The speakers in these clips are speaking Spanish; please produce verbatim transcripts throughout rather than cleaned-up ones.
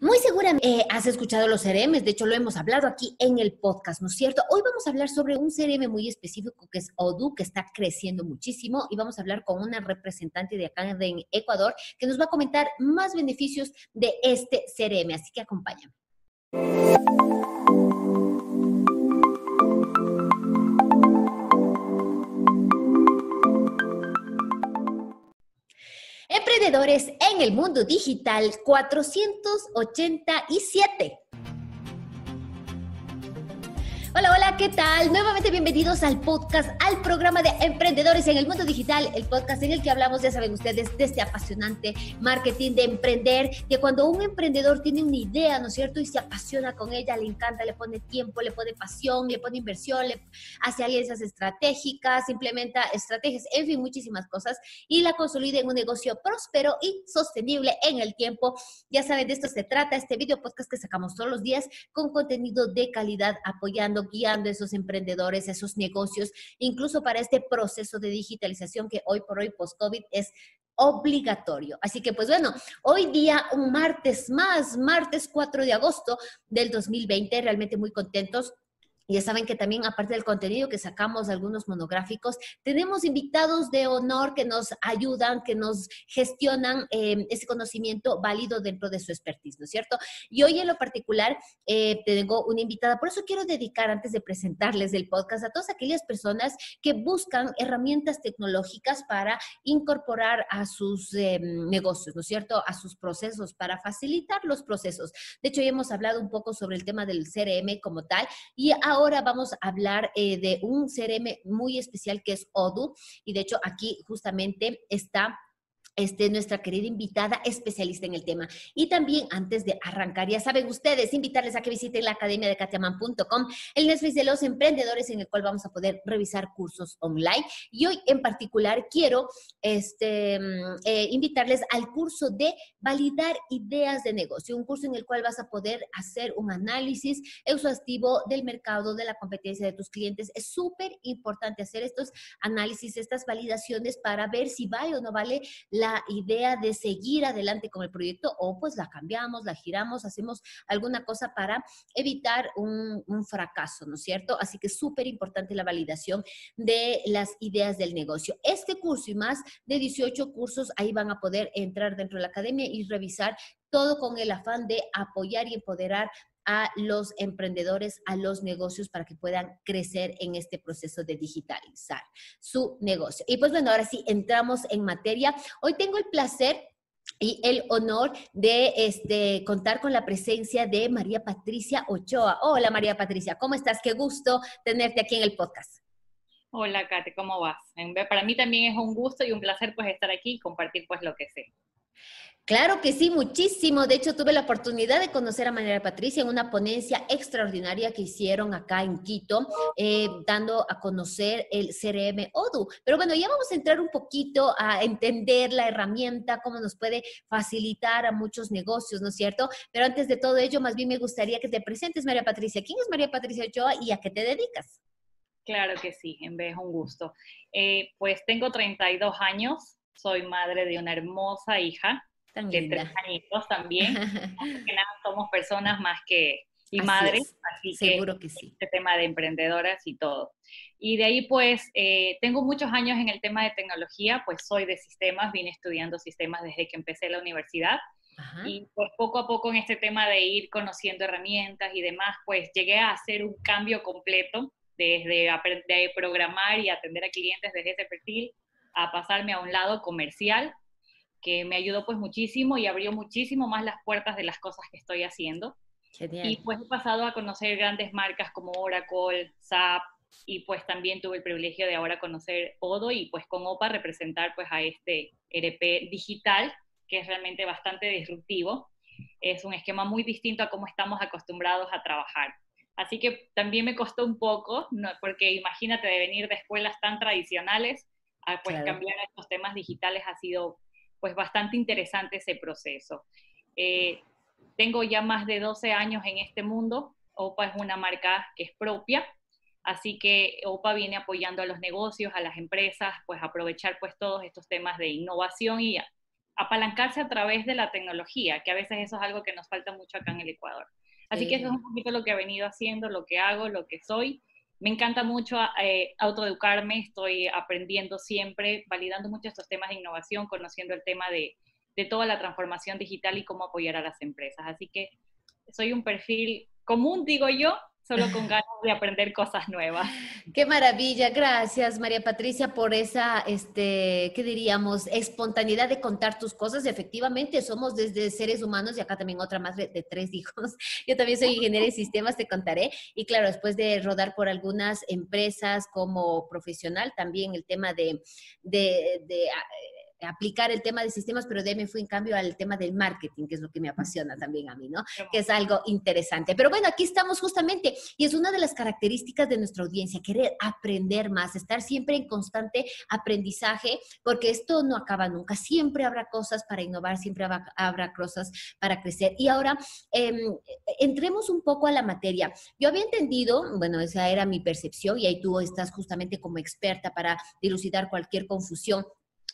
Muy seguramente eh, has escuchado los C R Ms, de hecho lo hemos hablado aquí en el podcast, ¿no es cierto? Hoy vamos a hablar sobre un C R M muy específico que es Odoo, que está creciendo muchísimo, y vamos a hablar con una representante de acá en Ecuador que nos va a comentar más beneficios de este C R M, así que acompáñame. Emprendedores en el mundo digital cuatrocientos ochenta y siete. Hola, hola, ¿qué tal? Nuevamente bienvenidos al podcast, al programa de Emprendedores en el mundo digital, el podcast en el que hablamos, ya saben ustedes, de este apasionante marketing, de emprender, de cuando un emprendedor tiene una idea, ¿no es cierto? Y se apasiona con ella, le encanta, le pone tiempo, le pone pasión, le pone inversión, le hace alianzas estratégicas, implementa estrategias, en fin, muchísimas cosas, y la consolida en un negocio próspero y sostenible en el tiempo. Ya saben, de esto se trata este video podcast que sacamos todos los días con contenido de calidad, apoyando, guiando a esos emprendedores, esos negocios, incluso para este proceso de digitalización que hoy por hoy, post-COVID, es obligatorio. Así que, pues bueno, hoy día un martes más, martes cuatro de agosto del dos mil veinte, realmente muy contentos. Ya saben que también, aparte del contenido que sacamos, algunos monográficos, tenemos invitados de honor que nos ayudan, que nos gestionan eh, ese conocimiento válido dentro de su expertise, ¿no es cierto? Y hoy en lo particular eh, tengo una invitada. Por eso quiero dedicar, antes de presentarles el podcast, a todas aquellas personas que buscan herramientas tecnológicas para incorporar a sus eh, negocios, ¿no es cierto? A sus procesos, para facilitar los procesos. De hecho, ya hemos hablado un poco sobre el tema del C R M como tal, y ahora Ahora vamos a hablar eh, de un C R M muy especial que es Odoo, y de hecho aquí justamente está Este, nuestra querida invitada especialista en el tema. Y también, antes de arrancar, ya saben ustedes, invitarles a que visiten la Academia de Katiaman punto com, el Netflix de los emprendedores, en el cual vamos a poder revisar cursos online. Y hoy en particular quiero este, eh, invitarles al curso de validar ideas de negocio, un curso en el cual vas a poder hacer un análisis exhaustivo del mercado, de la competencia de tus clientes. Es súper importante hacer estos análisis, estas validaciones, para ver si vale o no vale la La idea de seguir adelante con el proyecto, o pues la cambiamos, la giramos, hacemos alguna cosa para evitar un, un fracaso, ¿no es cierto? Así que es súper importante la validación de las ideas del negocio. Este curso y más de dieciocho cursos, ahí van a poder entrar dentro de la academia y revisar todo con el afán de apoyar y empoderar a los emprendedores, a los negocios, para que puedan crecer en este proceso de digitalizar su negocio. Y pues bueno, ahora sí, entramos en materia. Hoy tengo el placer y el honor de este, contar con la presencia de María Patricia Ochoa. Hola, María Patricia, ¿cómo estás? Qué gusto tenerte aquí en el podcast. Hola, Kate, ¿cómo vas? Para mí también es un gusto y un placer, pues, estar aquí y compartir, pues, lo que sé. Claro que sí, muchísimo. De hecho, tuve la oportunidad de conocer a María Patricia en una ponencia extraordinaria que hicieron acá en Quito, eh, dando a conocer el C R M Odoo. Pero bueno, ya vamos a entrar un poquito a entender la herramienta, cómo nos puede facilitar a muchos negocios, ¿no es cierto? Pero antes de todo ello, más bien me gustaría que te presentes, María Patricia. ¿Quién es María Patricia Ochoa y a qué te dedicas? Claro que sí, en vez, un gusto. Eh, pues tengo treinta y dos años, soy madre de una hermosa hija, Tan de linda. tres añitos también, que nada, somos personas más que y así madres, es. así Seguro que, que sí. Este tema de emprendedoras y todo. Y de ahí, pues, eh, tengo muchos años en el tema de tecnología, pues soy de sistemas, vine estudiando sistemas desde que empecé la universidad. Ajá. Y pues poco a poco en este tema de ir conociendo herramientas y demás, pues llegué a hacer un cambio completo, desde de programar y atender a clientes desde ese perfil, a pasarme a un lado comercial, que me ayudó pues muchísimo y abrió muchísimo más las puertas de las cosas que estoy haciendo. Genial. Y pues he pasado a conocer grandes marcas como Oracle, S A P, y pues también tuve el privilegio de ahora conocer Odoo, y pues con Opa representar pues a este E R P digital, que es realmente bastante disruptivo. Es un esquema muy distinto a cómo estamos acostumbrados a trabajar. Así que también me costó un poco, ¿no? Porque imagínate, de venir de escuelas tan tradicionales a pues, claro, cambiar a estos temas digitales, ha sido pues bastante interesante ese proceso. Eh, tengo ya más de doce años en este mundo. Opa es una marca que es propia, así que Opa viene apoyando a los negocios, a las empresas, pues aprovechar pues todos estos temas de innovación y apalancarse a través de la tecnología, que a veces eso es algo que nos falta mucho acá en el Ecuador. Así eh. que eso es un poquito lo que he venido haciendo, lo que hago, lo que soy. Me encanta mucho eh, autoeducarme, estoy aprendiendo siempre, validando mucho estos temas de innovación, conociendo el tema de, de toda la transformación digital y cómo apoyar a las empresas. Así que soy un perfil común, digo yo, solo con ganas de aprender cosas nuevas. ¡Qué maravilla! Gracias, María Patricia, por esa, este, ¿qué diríamos?, espontaneidad de contar tus cosas. Efectivamente, somos desde seres humanos, y acá también otra más de tres hijos. Yo también soy ingeniera de sistemas, te contaré. Y claro, después de rodar por algunas empresas como profesional, también el tema de... de, de aplicar el tema de sistemas, pero de ahí me fui en cambio al tema del marketing, que es lo que me apasiona también a mí, ¿no? Que es algo interesante. Pero bueno, aquí estamos justamente, y es una de las características de nuestra audiencia, querer aprender más, estar siempre en constante aprendizaje, porque esto no acaba nunca. Siempre habrá cosas para innovar, siempre habrá cosas para crecer. Y ahora, eh, entremos un poco a la materia. Yo había entendido, bueno, esa era mi percepción, y ahí tú estás justamente como experta para dilucidar cualquier confusión.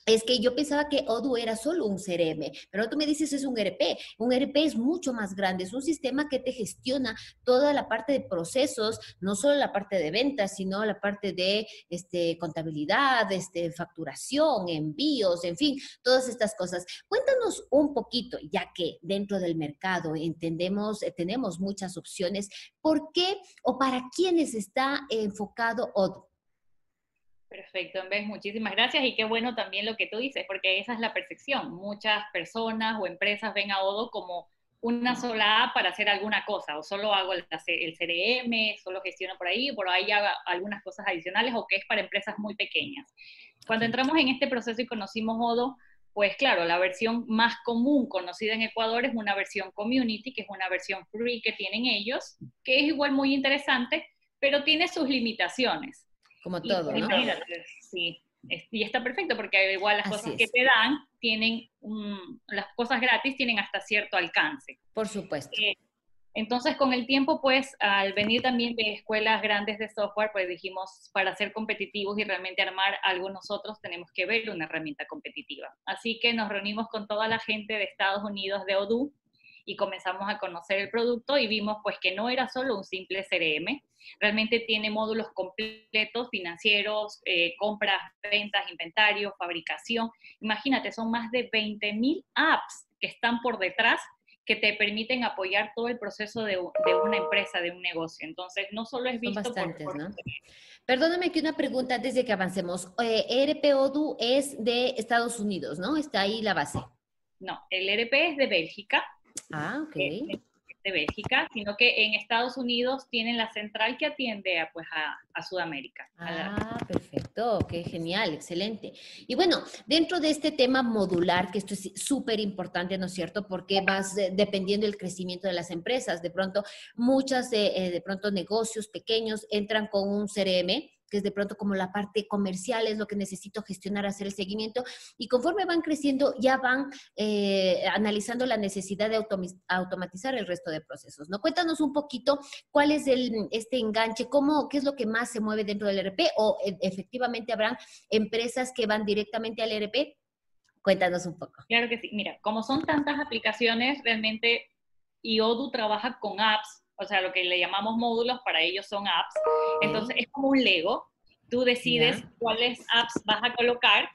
Es que yo pensaba que Odoo era solo un C R M, pero tú me dices es un E R P. Un E R P es mucho más grande, es un sistema que te gestiona toda la parte de procesos, no solo la parte de ventas, sino la parte de este, contabilidad, este, facturación, envíos, en fin, todas estas cosas. Cuéntanos un poquito, ya que dentro del mercado entendemos, tenemos muchas opciones, ¿por qué o para quiénes está enfocado Odoo? Perfecto, en vez, muchísimas gracias, y qué bueno también lo que tú dices, porque esa es la percepción. Muchas personas o empresas ven a Odoo como una sola app para hacer alguna cosa, o solo hago el C R M, solo gestiono por ahí, por ahí hago algunas cosas adicionales, o que es para empresas muy pequeñas. Cuando entramos en este proceso y conocimos Odoo, pues claro, la versión más común conocida en Ecuador es una versión community, que es una versión free que tienen ellos, que es igual muy interesante, pero tiene sus limitaciones. Como todo, y, ¿no? Sí, y está perfecto porque igual las Así cosas es. que te dan, tienen, um, las cosas gratis tienen hasta cierto alcance. Por supuesto. Eh, entonces, con el tiempo, pues, al venir también de escuelas grandes de software, pues dijimos, para ser competitivos y realmente armar algo nosotros, tenemos que ver una herramienta competitiva. Así que nos reunimos con toda la gente de Estados Unidos de Odoo, y comenzamos a conocer el producto y vimos pues que no era solo un simple C R M, realmente tiene módulos completos, financieros, eh, compras, ventas, inventario, fabricación. Imagínate, son más de veinte mil apps que están por detrás que te permiten apoyar todo el proceso de, de una empresa, de un negocio. Entonces, no solo es visto Son bastantes, por... por ¿no? Perdóname que una pregunta antes de que avancemos. Eh, E R P Odoo es de Estados Unidos, ¿no? Está ahí la base. No, el E R P es de Bélgica. Ah, ok. De, de Bélgica, sino que en Estados Unidos tienen la central que atiende a, pues, a, a Sudamérica. Ah, a perfecto. Qué genial, excelente. Y bueno, dentro de este tema modular, que esto es súper importante, ¿no es cierto? Porque vas eh, dependiendo del crecimiento de las empresas. De pronto, muchas, eh, de pronto, negocios pequeños entran con un C R M, que es de pronto como la parte comercial, es lo que necesito gestionar, hacer el seguimiento. Y conforme van creciendo, ya van eh, analizando la necesidad de automatizar el resto de procesos, ¿no? Cuéntanos un poquito cuál es el, este enganche, cómo, qué es lo que más se mueve dentro del E R P, o eh, efectivamente habrán empresas que van directamente al E R P. Cuéntanos un poco. Claro que sí. Mira, como son tantas aplicaciones, realmente Odoo trabaja con apps, o sea, lo que le llamamos módulos, para ellos son apps. Entonces, es como un Lego. Tú decides yeah. cuáles apps vas a colocar.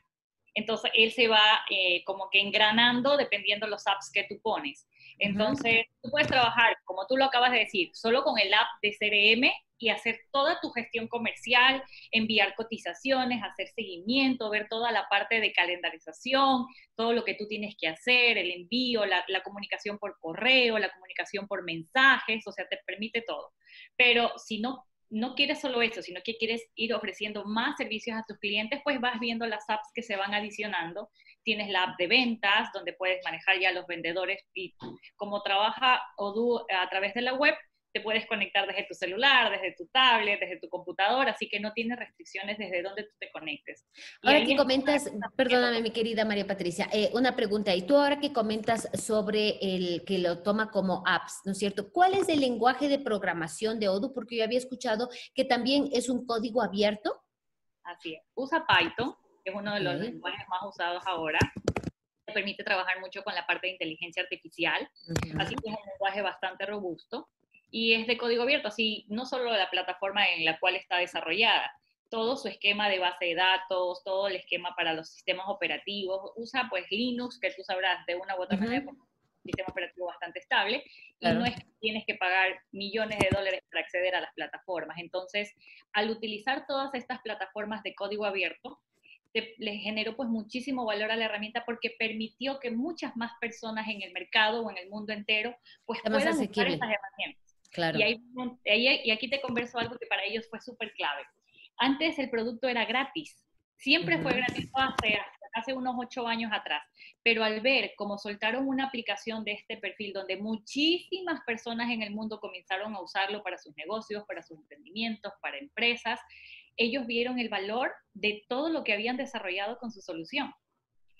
Entonces, él se va eh, como que engranando dependiendo de los apps que tú pones. Entonces, uh-huh. tú puedes trabajar, como tú lo acabas de decir, solo con el app de C R M y hacer toda tu gestión comercial, enviar cotizaciones, hacer seguimiento, ver toda la parte de calendarización, todo lo que tú tienes que hacer, el envío, la, la comunicación por correo, la comunicación por mensajes, o sea, te permite todo. Pero si no, no quieres solo eso, sino que quieres ir ofreciendo más servicios a tus clientes, pues vas viendo las apps que se van adicionando. Tienes la app de ventas, donde puedes manejar ya los vendedores, y como trabaja Odoo a través de la web, te puedes conectar desde tu celular, desde tu tablet, desde tu computadora, así que no tienes restricciones desde donde tú te conectes. Y ahora que comentas, está... perdóname mi querida María Patricia, eh, una pregunta, y tú ahora que comentas sobre el que lo toma como apps, ¿no es cierto? ¿Cuál es el lenguaje de programación de Odoo? Porque yo había escuchado que también es un código abierto. Así es, usa Python, que es uno de los sí. lenguajes más usados ahora. permite trabajar mucho con la parte de inteligencia artificial, uh-huh. así que es un lenguaje bastante robusto y es de código abierto, así no solo la plataforma en la cual está desarrollada, todo su esquema de base de datos, todo el esquema para los sistemas operativos, usa pues Linux, que tú sabrás de una u otra uh-huh. manera, como un sistema operativo bastante estable, claro. y no es que tienes que pagar millones de dólares para acceder a las plataformas. Entonces, al utilizar todas estas plataformas de código abierto, Te, le generó pues muchísimo valor a la herramienta porque permitió que muchas más personas en el mercado o en el mundo entero pues puedan usar estas herramientas. Claro. Y, ahí, y aquí te converso algo que para ellos fue súper clave. Antes el producto era gratis, siempre uh-huh. fue gratis hace, hace unos ocho años atrás, pero al ver cómo soltaron una aplicación de este perfil donde muchísimas personas en el mundo comenzaron a usarlo para sus negocios, para sus emprendimientos, para empresas, ellos vieron el valor de todo lo que habían desarrollado con su solución.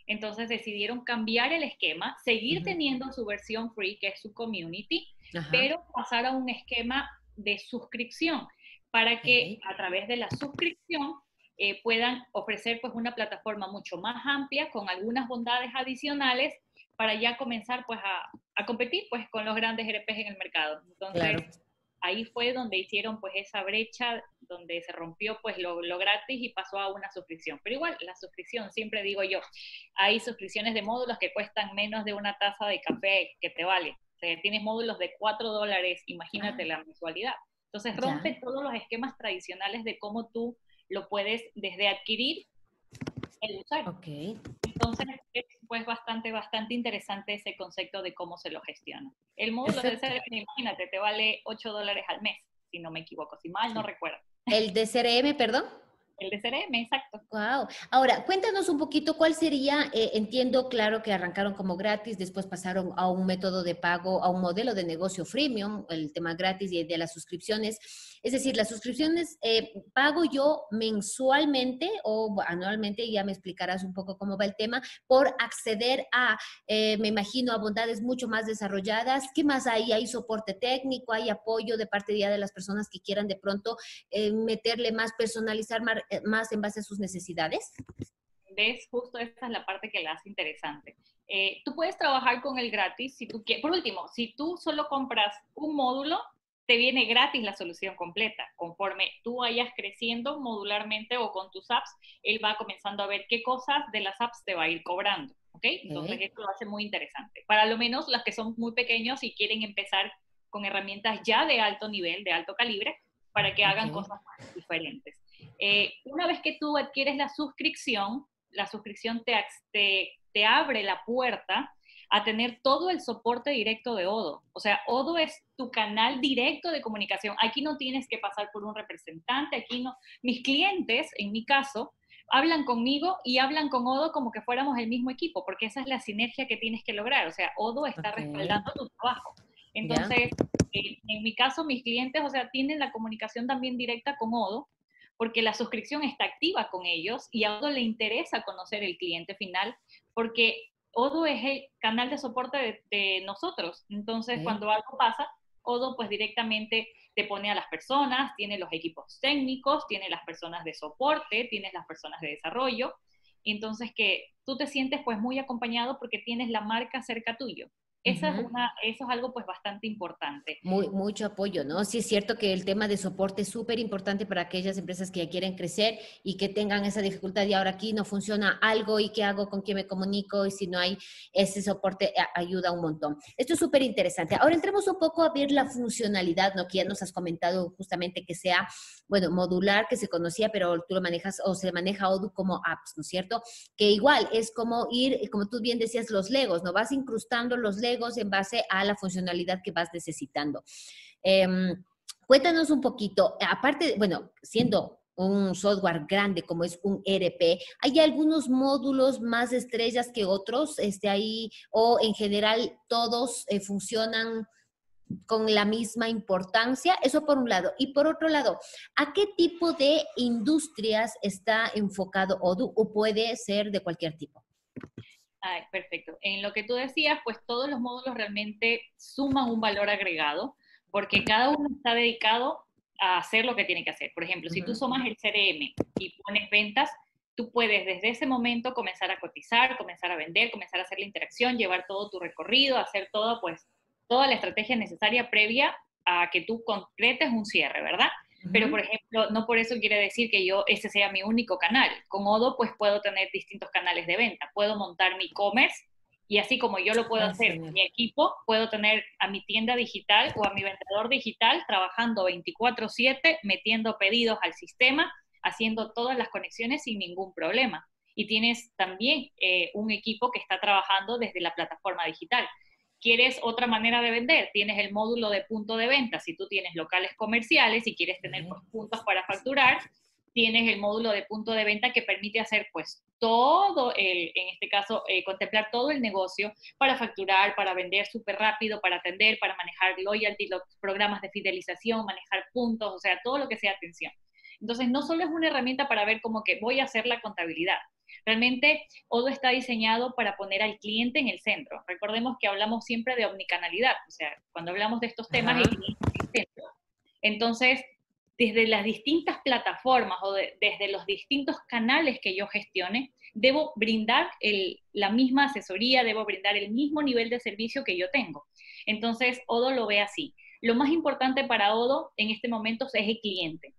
Entonces decidieron cambiar el esquema, seguir uh-huh. teniendo su versión free, que es su community, uh-huh. pero pasar a un esquema de suscripción, para que uh-huh. a través de la suscripción eh, puedan ofrecer pues, una plataforma mucho más amplia, con algunas bondades adicionales, para ya comenzar pues, a, a competir pues, con los grandes E R Pes en el mercado. Entonces, claro. ahí fue donde hicieron pues esa brecha, donde se rompió pues lo, lo gratis y pasó a una suscripción. Pero igual, la suscripción, siempre digo yo, hay suscripciones de módulos que cuestan menos de una taza de café que te vale. O sea, tienes módulos de cuatro dólares, imagínate ah. la mensualidad. Entonces rompe ya. todos los esquemas tradicionales de cómo tú lo puedes desde adquirir el usar. Okay. Entonces es pues, bastante, bastante interesante ese concepto de cómo se lo gestiona. El módulo de C R M, imagínate, te vale ocho dólares al mes, si no me equivoco, si mal no recuerdo. ¿El de C R M, perdón? El de C R M, exacto. Wow. Ahora, cuéntanos un poquito cuál sería, eh, entiendo, claro, que arrancaron como gratis, después pasaron a un método de pago, a un modelo de negocio freemium, el tema gratis y de las suscripciones. Es decir, las suscripciones eh, pago yo mensualmente o anualmente, ya me explicarás un poco cómo va el tema, por acceder a, eh, me imagino, a bondades mucho más desarrolladas. ¿Qué más hay? ¿Hay soporte técnico? ¿Hay apoyo de parte de las personas que quieran de pronto eh, meterle más, personalizar más, más en base a sus necesidades? ¿Ves? Justo esta es la parte que la hace interesante. Eh, tú puedes trabajar con el gratis si tú quieres. Por último, si tú solo compras un módulo, te viene gratis la solución completa. Conforme tú vayas creciendo modularmente o con tus apps, él va comenzando a ver qué cosas de las apps te va a ir cobrando, ¿ok? Entonces uh-huh. esto lo hace muy interesante. Para lo menos las que son muy pequeños y quieren empezar con herramientas ya de alto nivel, de alto calibre, para que hagan uh-huh. cosas más diferentes. Eh, una vez que tú adquieres la suscripción, la suscripción te, te, te abre la puerta a tener todo el soporte directo de Odoo. O sea, Odoo es tu canal directo de comunicación. Aquí no tienes que pasar por un representante, aquí no. Mis clientes, en mi caso, hablan conmigo y hablan con Odoo como que fuéramos el mismo equipo, porque esa es la sinergia que tienes que lograr. O sea, Odoo está okay. respaldando tu trabajo. Entonces, yeah. eh, en mi caso, mis clientes, o sea, tienen la comunicación también directa con Odoo, porque la suscripción está activa con ellos y a Odoo le interesa conocer el cliente final, porque Odoo es el canal de soporte de, de nosotros. Entonces, sí. cuando algo pasa, Odoo pues directamente te pone a las personas, tiene los equipos técnicos, tiene las personas de soporte, tienes las personas de desarrollo. Entonces, que tú te sientes pues muy acompañado porque tienes la marca cerca tuyo. Esa uh-huh. es una, eso es algo pues bastante importante. Muy, mucho apoyo, ¿no? Sí es cierto que el tema de soporte es súper importante para aquellas empresas que ya quieren crecer y que tengan esa dificultad y ahora aquí no funciona algo y qué hago, con quién me comunico y si no hay ese soporte ayuda un montón. Esto es súper interesante. Ahora entremos un poco a ver la funcionalidad, ¿no? Que ya nos has comentado justamente que sea, bueno, modular, que se conocía, pero tú lo manejas o se maneja Odoo como apps, ¿no es cierto? Que igual es como ir, como tú bien decías, los legos, ¿no? Vas incrustando los legos en base a la funcionalidad que vas necesitando. Eh, cuéntanos un poquito, aparte, bueno, siendo un software grande como es un E R P, ¿hay algunos módulos más estrellas que otros este, ahí o en general todos eh, funcionan con la misma importancia? Eso por un lado. Y por otro lado, ¿a qué tipo de industrias está enfocado Odoo o puede ser de cualquier tipo? Ay, perfecto. En lo que tú decías, pues todos los módulos realmente suman un valor agregado, porque cada uno está dedicado a hacer lo que tiene que hacer. Por ejemplo, uh-huh. si tú sumas el C R M y pones ventas, tú puedes desde ese momento comenzar a cotizar, comenzar a vender, comenzar a hacer la interacción, llevar todo tu recorrido, hacer todo, pues, toda la estrategia necesaria previa a que tú concretes un cierre, ¿verdad? Uh-huh. Pero, por ejemplo, no por eso quiere decir que yo ese sea mi único canal. Con Odoo, pues, puedo tener distintos canales de venta. Puedo montar mi e-commerce, y así como yo lo puedo ah, hacer, señor. mi equipo, puedo tener a mi tienda digital o a mi vendedor digital trabajando veinticuatro siete, metiendo pedidos al sistema, haciendo todas las conexiones sin ningún problema. Y tienes también eh, un equipo que está trabajando desde la plataforma digital. ¿Quieres otra manera de vender? Tienes el módulo de punto de venta. Si tú tienes locales comerciales y quieres tener pues, puntos para facturar, tienes el módulo de punto de venta que permite hacer pues todo, el, en este caso, eh, contemplar todo el negocio para facturar, para vender súper rápido, para atender, para manejar loyalty, los programas de fidelización, manejar puntos, o sea, todo lo que sea atención. Entonces, no solo es una herramienta para ver como que voy a hacer la contabilidad. Realmente, Odoo está diseñado para poner al cliente en el centro. Recordemos que hablamos siempre de omnicanalidad, o sea, cuando hablamos de estos temas, el cliente es el centro. Entonces, desde las distintas plataformas o de, desde los distintos canales que yo gestione, debo brindar el, la misma asesoría, debo brindar el mismo nivel de servicio que yo tengo. Entonces, Odoo lo ve así. Lo más importante para Odoo en este momento es el cliente.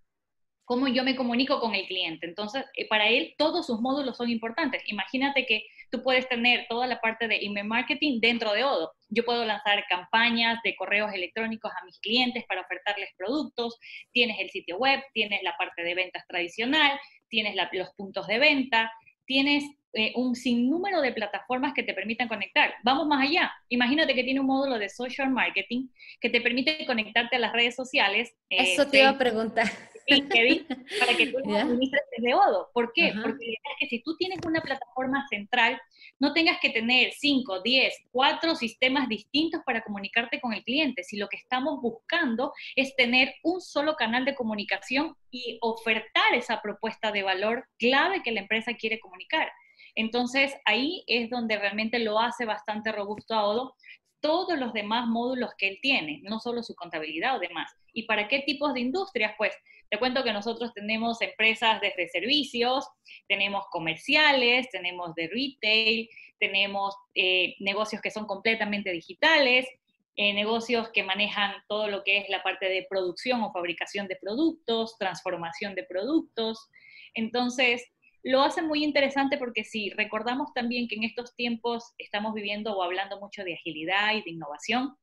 Cómo yo me comunico con el cliente. Entonces, para él, todos sus módulos son importantes. Imagínate que tú puedes tener toda la parte de email marketing dentro de Odoo. Yo puedo lanzar campañas de correos electrónicos a mis clientes para ofertarles productos. Tienes el sitio web, tienes la parte de ventas tradicional, tienes la, los puntos de venta, tienes eh, un sinnúmero de plataformas que te permitan conectar. Vamos más allá. Imagínate que tiene un módulo de social marketing que te permite conectarte a las redes sociales. Eh, Eso te iba a preguntar. LinkedIn, para que tú lo administres desde Odoo. ¿Por qué? Uh-huh. Porque la idea es que si tú tienes una plataforma central, no tengas que tener cinco, diez, cuatro sistemas distintos para comunicarte con el cliente. Si lo que estamos buscando es tener un solo canal de comunicación y ofertar esa propuesta de valor clave que la empresa quiere comunicar. Entonces, ahí es donde realmente lo hace bastante robusto a Odoo. Todos los demás módulos que él tiene, no solo su contabilidad o demás. ¿Y para qué tipos de industrias? Pues, te cuento que nosotros tenemos empresas desde servicios, tenemos comerciales, tenemos de retail, tenemos eh, negocios que son completamente digitales, eh, negocios que manejan todo lo que es la parte de producción o fabricación de productos, transformación de productos. Entonces, lo hace muy interesante porque si recordamos también que en estos tiempos estamos viviendo o hablando mucho de agilidad y de innovación,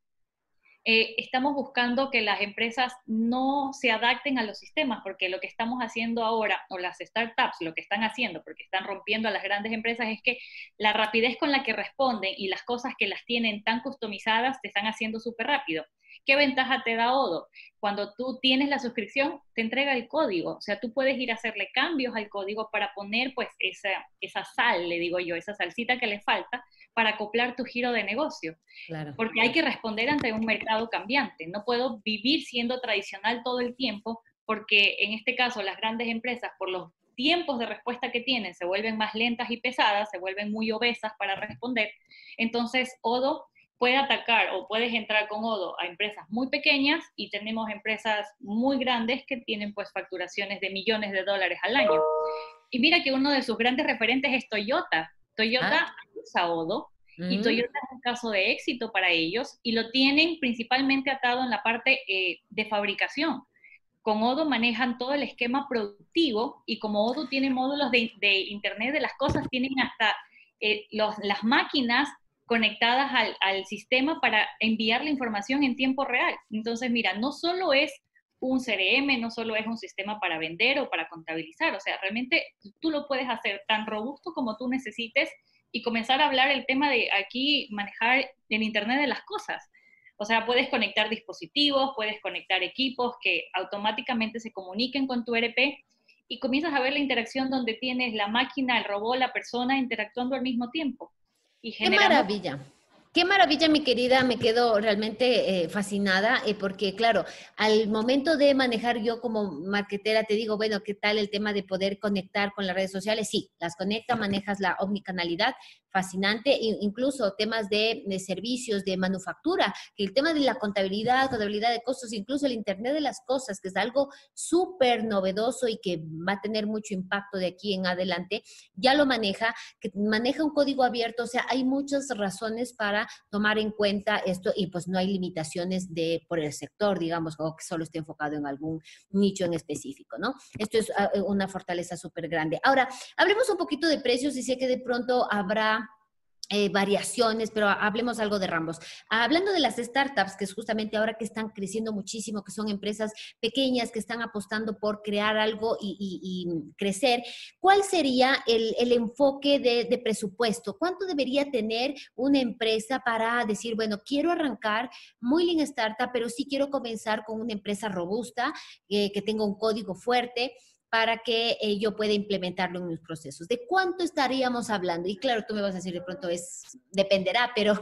eh, estamos buscando que las empresas no se adapten a los sistemas, porque lo que estamos haciendo ahora, o las startups, lo que están haciendo, porque están rompiendo a las grandes empresas, es que la rapidez con la que responden y las cosas que las tienen tan customizadas te están haciendo súper rápido. ¿Qué ventaja te da Odoo? Cuando tú tienes la suscripción, te entrega el código. O sea, tú puedes ir a hacerle cambios al código para poner pues esa, esa sal, le digo yo, esa salsita que le falta para acoplar tu giro de negocio. Claro. Porque hay que responder ante un mercado cambiante. No puedo vivir siendo tradicional todo el tiempo porque en este caso las grandes empresas por los tiempos de respuesta que tienen se vuelven más lentas y pesadas, se vuelven muy obesas para responder. Entonces, Odoo puede atacar o puedes entrar con Odoo a empresas muy pequeñas y tenemos empresas muy grandes que tienen pues facturaciones de millones de dólares al año. Y mira que uno de sus grandes referentes es Toyota. Toyota usa ah. Odoo mm. y Toyota es un caso de éxito para ellos y lo tienen principalmente atado en la parte eh, de fabricación. Con Odoo manejan todo el esquema productivo y como Odoo tiene módulos de, de Internet de las cosas, tienen hasta eh, los, las máquinas conectadas al, al sistema para enviar la información en tiempo real. Entonces, mira, no solo es un C R M, no solo es un sistema para vender o para contabilizar, o sea, realmente tú lo puedes hacer tan robusto como tú necesites y comenzar a hablar el tema de aquí manejar el Internet de las cosas. O sea, puedes conectar dispositivos, puedes conectar equipos que automáticamente se comuniquen con tu E R P y comienzas a ver la interacción donde tienes la máquina, el robot, la persona interactuando al mismo tiempo. ¡Qué maravilla! ¡Qué maravilla, mi querida! Me quedo realmente eh, fascinada eh, porque, claro, al momento de manejar yo como marketera, te digo, bueno, ¿qué tal el tema de poder conectar con las redes sociales? Sí, las conecta, manejas la omnicanalidad, fascinante, incluso temas de, de servicios, de manufactura, que el tema de la contabilidad, contabilidad de costos, incluso el Internet de las Cosas, que es algo súper novedoso y que va a tener mucho impacto de aquí en adelante, ya lo maneja, que maneja un código abierto, o sea, hay muchas razones para tomar en cuenta esto y pues no hay limitaciones de, por el sector, digamos, o que solo esté enfocado en algún nicho en específico, ¿no? Esto es una fortaleza súper grande. Ahora, hablemos un poquito de precios y sé que de pronto habrá Eh, variaciones, pero hablemos algo de ramos. Hablando de las startups, que es justamente ahora que están creciendo muchísimo, que son empresas pequeñas que están apostando por crear algo y, y, y crecer, ¿cuál sería el, el enfoque de, de presupuesto? ¿Cuánto debería tener una empresa para decir, bueno, quiero arrancar muy lean startup, pero sí quiero comenzar con una empresa robusta, eh, que tenga un código fuerte, para que eh, yo pueda implementarlo en mis procesos? ¿De cuánto estaríamos hablando? Y claro, tú me vas a decir de pronto es, dependerá, pero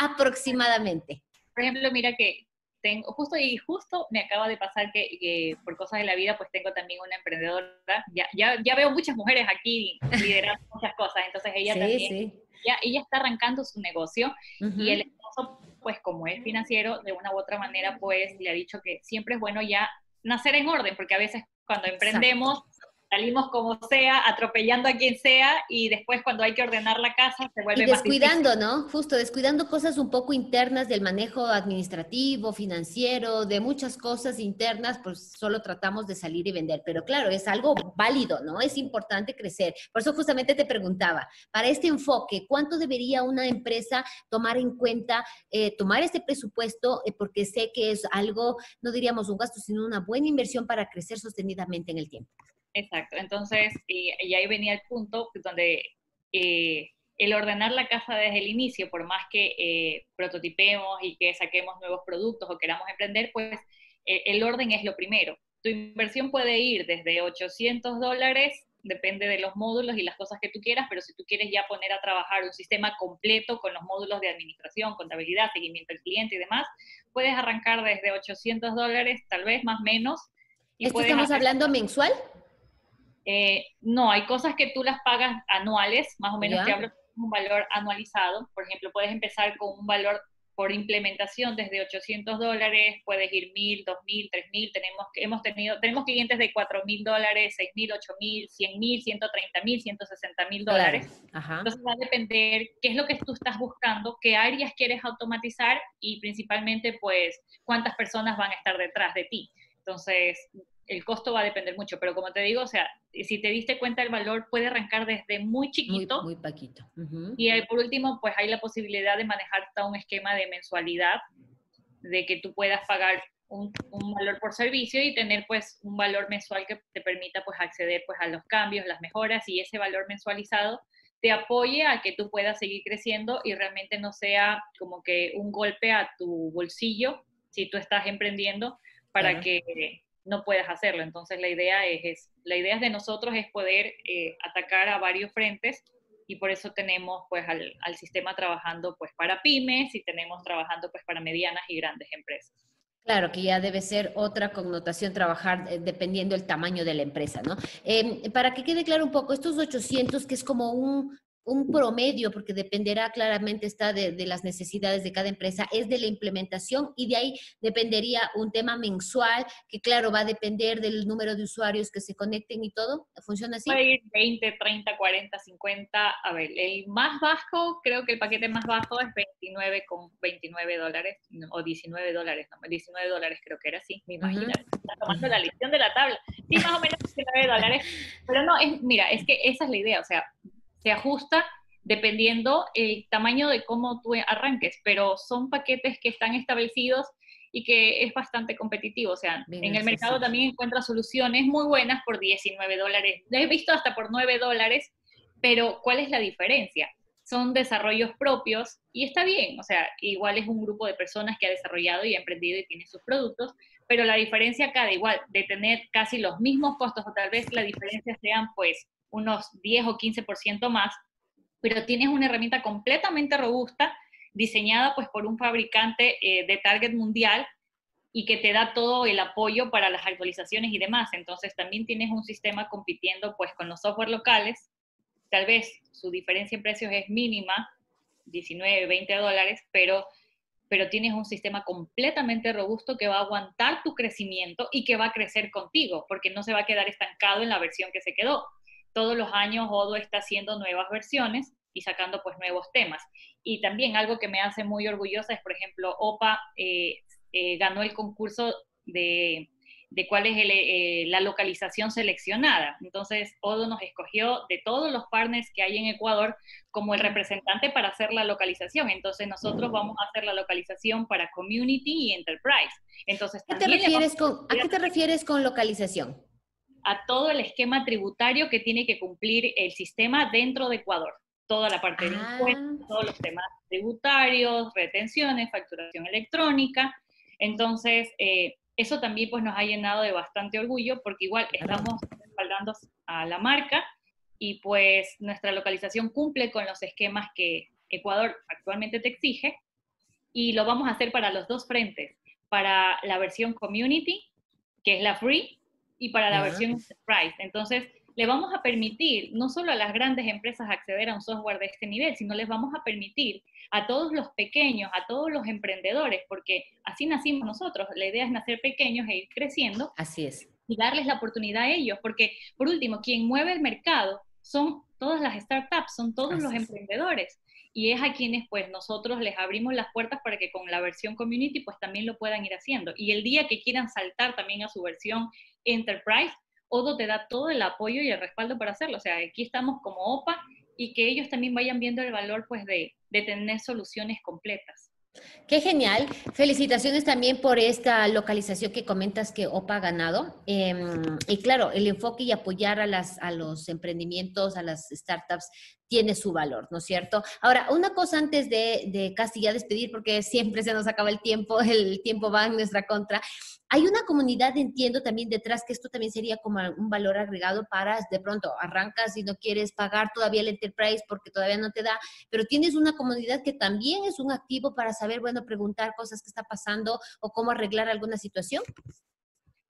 aproximadamente. Por ejemplo, mira que tengo, justo y justo me acaba de pasar que, que por cosas de la vida, pues tengo también una emprendedora, ya, ya, ya veo muchas mujeres aquí liderando muchas cosas, entonces ella sí, también, sí. Ya, ella está arrancando su negocio, uh-huh. Y el esposo, pues como es financiero, de una u otra manera, pues le ha dicho que siempre es bueno ya nacer en orden, porque a veces cuando emprendemos, exacto, salimos como sea, atropellando a quien sea, y después cuando hay que ordenar la casa se vuelve más difícil. Y descuidando, ¿no? Justo, descuidando cosas un poco internas del manejo administrativo, financiero, de muchas cosas internas, pues solo tratamos de salir y vender. Pero claro, es algo válido, ¿no? Es importante crecer. Por eso justamente te preguntaba, para este enfoque, ¿cuánto debería una empresa tomar en cuenta, eh, tomar este presupuesto? Eh, porque sé que es algo, no diríamos un gasto, sino una buena inversión para crecer sostenidamente en el tiempo. Exacto, entonces, y, y ahí venía el punto donde eh, el ordenar la casa desde el inicio, por más que eh, prototipemos y que saquemos nuevos productos o queramos emprender, pues eh, el orden es lo primero. Tu inversión puede ir desde ochocientos dólares, depende de los módulos y las cosas que tú quieras, pero si tú quieres ya poner a trabajar un sistema completo con los módulos de administración, contabilidad, seguimiento al cliente y demás, puedes arrancar desde ochocientos dólares, tal vez más o menos. ¿Esto estamos hablando mensual? Eh, no, hay cosas que tú las pagas anuales, más o menos, que hablo de un valor anualizado. Por ejemplo, puedes empezar con un valor por implementación desde ochocientos dólares, puedes ir mil, dos mil, tres mil, tenemos, hemos tenido, tenemos clientes de cuatro mil dólares, seis mil, ocho mil, cien mil, ciento treinta mil, ciento sesenta mil dólares. Ajá. Entonces va a depender qué es lo que tú estás buscando, qué áreas quieres automatizar y principalmente, pues, cuántas personas van a estar detrás de ti. Entonces, el costo va a depender mucho, pero como te digo, o sea, si te diste cuenta el valor puede arrancar desde muy chiquito. Muy, muy paquito. Uh-huh. Y por último, pues hay la posibilidad de manejar hasta un esquema de mensualidad, de que tú puedas pagar un, un valor por servicio y tener pues un valor mensual que te permita pues acceder pues a los cambios, las mejoras, y ese valor mensualizado te apoye a que tú puedas seguir creciendo y realmente no sea como que un golpe a tu bolsillo si tú estás emprendiendo, para uh-huh. que no puedas hacerlo. Entonces la idea es, es la idea de nosotros es poder eh, atacar a varios frentes, y por eso tenemos pues al, al sistema trabajando pues para pymes y tenemos trabajando pues para medianas y grandes empresas. Claro, que ya debe ser otra connotación trabajar eh, dependiendo del tamaño de la empresa, ¿no? Eh, para que quede claro un poco, estos ochocientos que es como un... un promedio, porque dependerá claramente está de, de las necesidades de cada empresa, es de la implementación, y de ahí dependería un tema mensual, que claro, va a depender del número de usuarios que se conecten y todo. ¿Funciona así? Puede ir veinte, treinta, cuarenta, cincuenta, a ver, el más bajo, creo que el paquete más bajo es veintinueve con veintinueve dólares, o diecinueve dólares, no, diecinueve dólares creo que era así, me imagino. Uh-huh. Está tomando la lección de la tabla. Sí, más o menos diecinueve dólares, pero no, es, mira, es que esa es la idea, o sea, se ajusta dependiendo el tamaño de cómo tú arranques, pero son paquetes que están establecidos y que es bastante competitivo. O sea, bien, en el mercado sí, sí. También encuentras soluciones muy buenas por diecinueve dólares. Las he visto hasta por nueve dólares, pero ¿cuál es la diferencia? Son desarrollos propios y está bien. O sea, igual es un grupo de personas que ha desarrollado y ha emprendido y tiene sus productos, pero la diferencia acá de igual, de tener casi los mismos costos, o tal vez la diferencia sean pues unos diez o quince por ciento más, pero tienes una herramienta completamente robusta, diseñada pues por un fabricante eh, de target mundial, y que te da todo el apoyo para las actualizaciones y demás. Entonces también tienes un sistema compitiendo pues con los software locales, tal vez su diferencia en precios es mínima, diecinueve, veinte dólares, pero, pero tienes un sistema completamente robusto que va a aguantar tu crecimiento y que va a crecer contigo, porque no se va a quedar estancado en la versión que se quedó. Todos los años Odoo está haciendo nuevas versiones y sacando pues nuevos temas. Y también algo que me hace muy orgullosa es, por ejemplo, Opa eh, eh, ganó el concurso de, de cuál es el, eh, la localización seleccionada. Entonces Odoo nos escogió de todos los partners que hay en Ecuador como el representante para hacer la localización. Entonces nosotros vamos a hacer la localización para Community y Enterprise. Entonces, ¿Qué te refieres con, ¿A qué te refieres con localización? A todo el esquema tributario que tiene que cumplir el sistema dentro de Ecuador. Toda la parte de impuestos, todos los temas tributarios, retenciones, facturación electrónica. Entonces, eh, eso también pues, nos ha llenado de bastante orgullo, porque igual estamos respaldando a la marca y pues nuestra localización cumple con los esquemas que Ecuador actualmente te exige, y lo vamos a hacer para los dos frentes, para la versión Community, que es la free, y para la uh-huh. versión Enterprise. Entonces, le vamos a permitir no solo a las grandes empresas acceder a un software de este nivel, sino les vamos a permitir a todos los pequeños, a todos los emprendedores, porque así nacimos nosotros. La idea es nacer pequeños e ir creciendo. Así es. Y darles la oportunidad a ellos, porque por último, quien mueve el mercado son todas las startups, son todos así los es. emprendedores. Y es a quienes pues nosotros les abrimos las puertas para que con la versión Community pues también lo puedan ir haciendo. Y el día que quieran saltar también a su versión Enterprise, Odoo te da todo el apoyo y el respaldo para hacerlo. O sea, aquí estamos como O P A y que ellos también vayan viendo el valor pues, de, de tener soluciones completas. ¡Qué genial! Felicitaciones también por esta localización que comentas que O P A ha ganado. Eh, y claro, el enfoque y apoyar a, las, a los emprendimientos, a las startups, tiene su valor, ¿no es cierto? Ahora, una cosa antes de, de casi ya despedir, porque siempre se nos acaba el tiempo, el tiempo va en nuestra contra. Hay una comunidad, entiendo, también detrás, que esto también sería como un valor agregado para, de pronto, arrancas y no quieres pagar todavía el Enterprise porque todavía no te da, pero tienes una comunidad que también es un activo para saber, bueno, preguntar cosas que está pasando o cómo arreglar alguna situación.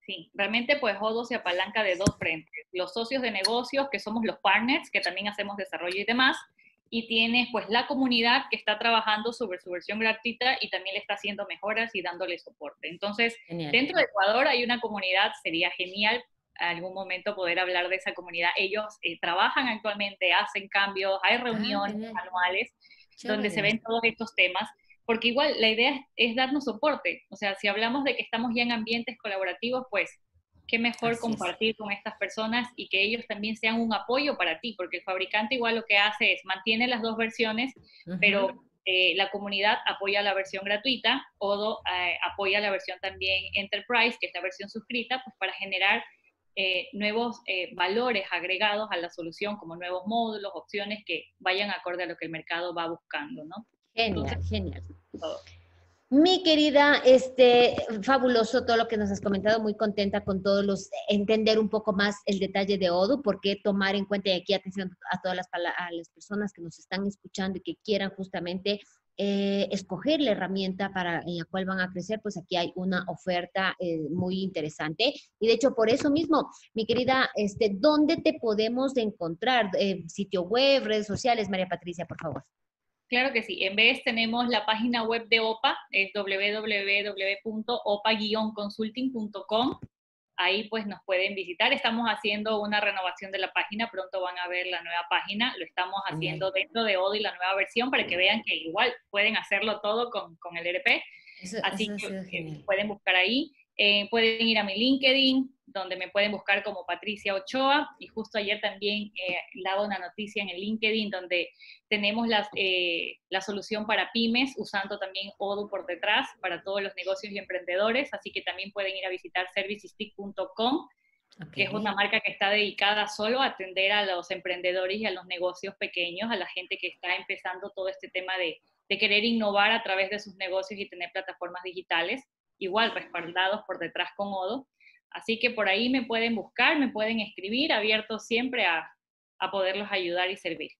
Sí, realmente pues Odoo se apalanca de dos frentes. Los socios de negocios, que somos los partners, que también hacemos desarrollo y demás, y tienes pues la comunidad que está trabajando sobre su versión gratuita y también le está haciendo mejoras y dándole soporte. Entonces, genial. Dentro de Ecuador hay una comunidad, sería genial algún momento poder hablar de esa comunidad. Ellos eh, trabajan actualmente, hacen cambios, hay reuniones ah, anuales Chévere. donde se ven todos estos temas, porque igual la idea es, es darnos soporte. O sea, si hablamos de que estamos ya en ambientes colaborativos, pues qué mejor Así compartir es. con estas personas y que ellos también sean un apoyo para ti, porque el fabricante igual lo que hace es mantiene las dos versiones, uh-huh. pero eh, la comunidad apoya la versión gratuita, Odoo eh, apoya la versión también Enterprise, que es la versión suscrita, pues para generar eh, nuevos eh, valores agregados a la solución, como nuevos módulos, opciones que vayan acorde a lo que el mercado va buscando, ¿no? Genial, Entonces, genial. Todo. Mi querida, este, fabuloso todo lo que nos has comentado, muy contenta con todos los, entender un poco más el detalle de Odoo, porque tomar en cuenta, y aquí atención a todas las, a las personas que nos están escuchando y que quieran justamente eh, escoger la herramienta para, en la cual van a crecer, pues aquí hay una oferta eh, muy interesante. Y de hecho, por eso mismo, mi querida, este, ¿dónde te podemos encontrar? Eh, sitio web, redes sociales, María Patricia, por favor. Claro que sí. En vez tenemos la página web de O P A, es doble u doble u doble u punto opa guion consulting punto com. Ahí pues nos pueden visitar. Estamos haciendo una renovación de la página. Pronto van a ver la nueva página. Lo estamos haciendo dentro de Odoo y la nueva versión para que vean que igual pueden hacerlo todo con, con el E R P. Eso, Así eso que genial. Pueden buscar ahí. Eh, pueden ir a mi LinkedIn, donde me pueden buscar como Patricia Ochoa, y justo ayer también eh, daba una noticia en el LinkedIn donde tenemos las, eh, la solución para pymes, usando también Odoo por detrás para todos los negocios y emprendedores, así que también pueden ir a visitar Services T I C punto com, okay. que es una marca que está dedicada solo a atender a los emprendedores y a los negocios pequeños, a la gente que está empezando todo este tema de, de querer innovar a través de sus negocios y tener plataformas digitales, igual respaldados por detrás con Odoo. Así que por ahí me pueden buscar, me pueden escribir, abierto siempre a, a poderlos ayudar y servir.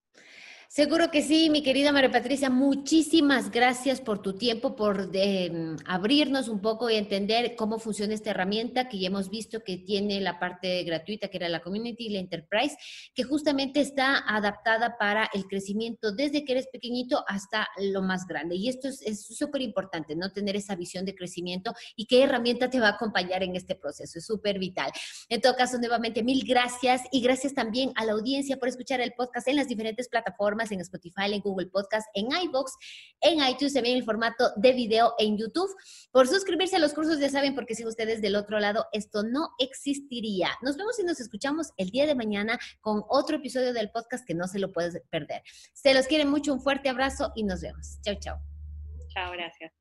Seguro que sí, mi querida María Patricia. Muchísimas gracias por tu tiempo, por eh, abrirnos un poco y entender cómo funciona esta herramienta que ya hemos visto que tiene la parte gratuita, que era la Community y la Enterprise, que justamente está adaptada para el crecimiento desde que eres pequeñito hasta lo más grande. Y esto es súper importante, ¿no? Tener esa visión de crecimiento y qué herramienta te va a acompañar en este proceso. Es súper vital. En todo caso, nuevamente, mil gracias. Y gracias también a la audiencia por escuchar el podcast en las diferentes plataformas, en Spotify, en Google Podcast, en Ivoox, en iTunes, también en el formato de video en YouTube. Por suscribirse a los cursos, ya saben, porque sin ustedes del otro lado esto no existiría. Nos vemos y nos escuchamos el día de mañana con otro episodio del podcast que no se lo puedes perder. Se los quiere mucho, un fuerte abrazo y nos vemos. Chao, chao. Chao, gracias.